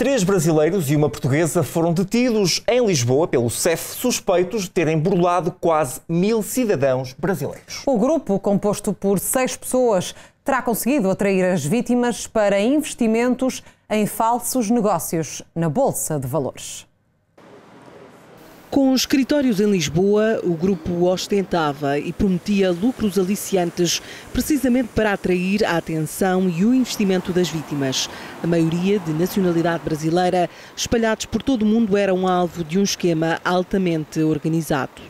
3 brasileiros e uma portuguesa foram detidos em Lisboa pelo SEF, suspeitos de terem burlado quase 1000 cidadãos brasileiros. O grupo, composto por 6 pessoas, terá conseguido atrair as vítimas para investimentos em falsos negócios na Bolsa de Valores. Com escritórios em Lisboa, o grupo ostentava e prometia lucros aliciantes precisamente para atrair a atenção e o investimento das vítimas. A maioria de nacionalidade brasileira, espalhados por todo o mundo, eram alvo de um esquema altamente organizado.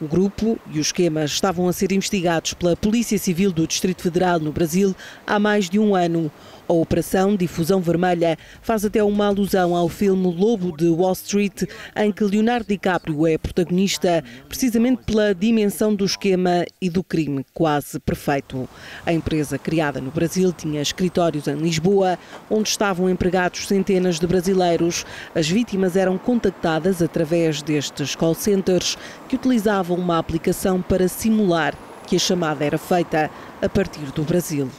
O grupo e o esquema estavam a ser investigados pela Polícia Civil do Distrito Federal no Brasil há mais de um ano. A Operação Difusão Vermelha faz até uma alusão ao filme Lobo de Wall Street, em que Leonardo DiCaprio é protagonista, precisamente pela dimensão do esquema e do crime quase perfeito. A empresa criada no Brasil tinha escritórios em Lisboa, onde estavam empregados centenas de brasileiros. As vítimas eram contactadas através destes call centers, que utilizavam uma aplicação para simular que a chamada era feita a partir do Brasil.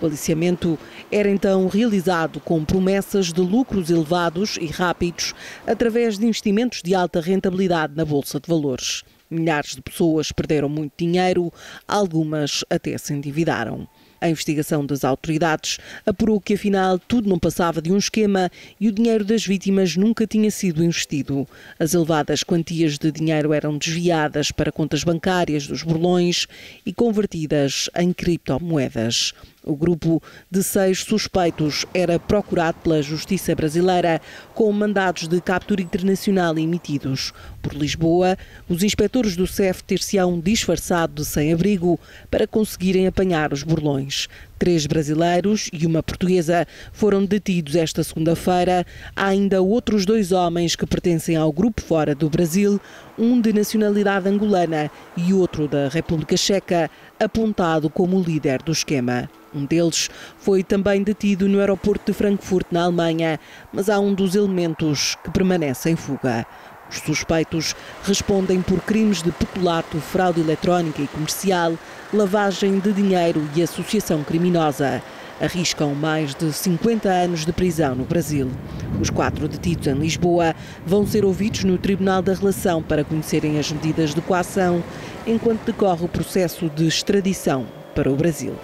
O aliciamento era então realizado com promessas de lucros elevados e rápidos através de investimentos de alta rentabilidade na Bolsa de Valores. Milhares de pessoas perderam muito dinheiro, algumas até se endividaram. A investigação das autoridades apurou que, afinal, tudo não passava de um esquema e o dinheiro das vítimas nunca tinha sido investido. As elevadas quantias de dinheiro eram desviadas para contas bancárias dos burlões e convertidas em criptomoedas. O grupo de 6 suspeitos era procurado pela Justiça Brasileira com mandados de captura internacional emitidos. Por Lisboa, os inspectores do SEF ter-se-ão disfarçado de sem-abrigo para conseguirem apanhar os burlões. 3 brasileiros e uma portuguesa foram detidos esta segunda-feira. Há ainda outros 2 homens que pertencem ao grupo fora do Brasil, um de nacionalidade angolana e outro da República Checa, apontado como líder do esquema. Um deles foi também detido no aeroporto de Frankfurt, na Alemanha, mas há um dos elementos que permanece em fuga. Os suspeitos respondem por crimes de peculato, fraude eletrónica e comercial, lavagem de dinheiro e associação criminosa. Arriscam mais de 50 anos de prisão no Brasil. Os 4 detidos em Lisboa vão ser ouvidos no Tribunal da Relação para conhecerem as medidas de coação, enquanto decorre o processo de extradição para o Brasil.